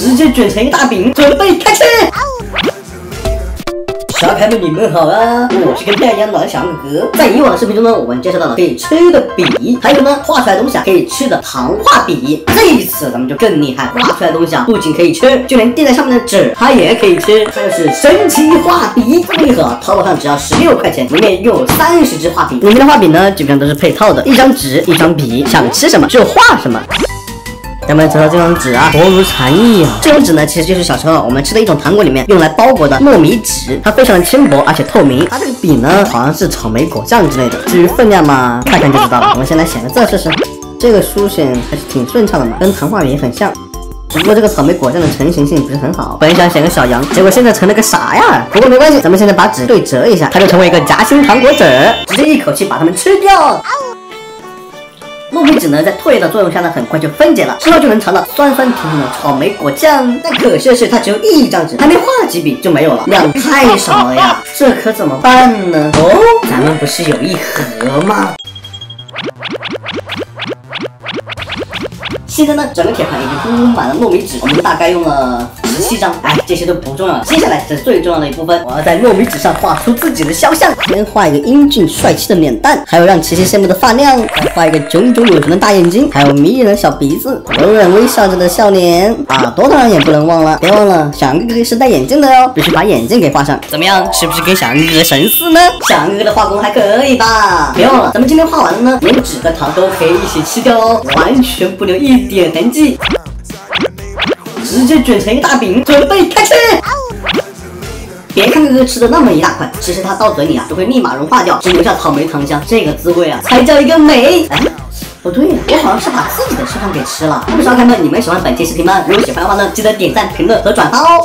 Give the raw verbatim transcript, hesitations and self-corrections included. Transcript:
直接卷成一大饼，准备开吃。小可爱们，你们好啊！我是跟大家老翔哥。在以往的视频中呢，我们介绍到了可以吃的笔，还有呢，画出来的东西啊，可以吃的糖画笔。这一次咱们就更厉害，画出来的东西啊，不仅可以吃，就连垫在上面的纸它也可以吃，这就是神奇画笔。这一盒啊，淘宝上只要十六块钱，里面有三十支画笔。里面的画笔呢，基本上都是配套的，一张纸，一张笔，想吃什么就画什么。 咱们找到这张纸啊，薄如蝉翼啊！这种纸呢，其实就是小时候我们吃的一种糖果里面用来包裹的糯米纸，它非常的轻薄而且透明。它这个笔呢，好像是草莓果酱之类的。至于分量嘛，看看就知道了。我们先来写个字试试，这个书写还是挺顺畅的嘛，跟糖画笔也很像。不过这个草莓果酱的成型性不是很好，本想写个小羊，结果现在成了个啥呀？不过没关系，咱们现在把纸对折一下，它就成为一个夹心糖果纸，直接一口气把它们吃掉。 糯米纸呢，在唾液的作用下呢，很快就分解了，之后就能尝到酸酸甜甜的草莓果酱。但可惜的是，它只有一张纸，还没画几笔就没有了，量太少了呀！这可怎么办呢？哦，咱们不是有一盒吗？ 现在呢，整个铁盘已经铺满了糯米纸，我们大概用了十七张。哎，这些都不重要了，接下来是最重要的一部分，我要在糯米纸上画出自己的肖像。先画一个英俊帅气的脸蛋，还有让琪琪羡慕的发量，再画一个炯炯有神的大眼睛，还有迷人的小鼻子，柔软微笑着的笑脸。耳朵当然也不能忘了，别忘了小杨哥哥是戴眼镜的哟，必须把眼镜给画上。怎么样，是不是跟小杨哥哥神似呢？小杨哥哥的画工还可以吧？别忘了，咱们今天画完了呢，连纸和糖都可以一起吃掉哦，完全不留一 点痕迹，直接卷成一大饼，准备开吃。别看哥哥吃的那么一大块，其实它到嘴里啊就会立马融化掉，只留下草莓糖香，这个滋味啊才叫一个美。哎，不对呀，我好像是把自己的吃饭给吃了。不知道小可爱们你们喜欢本期视频吗？如果喜欢的话呢，记得点赞、评论和转发哦。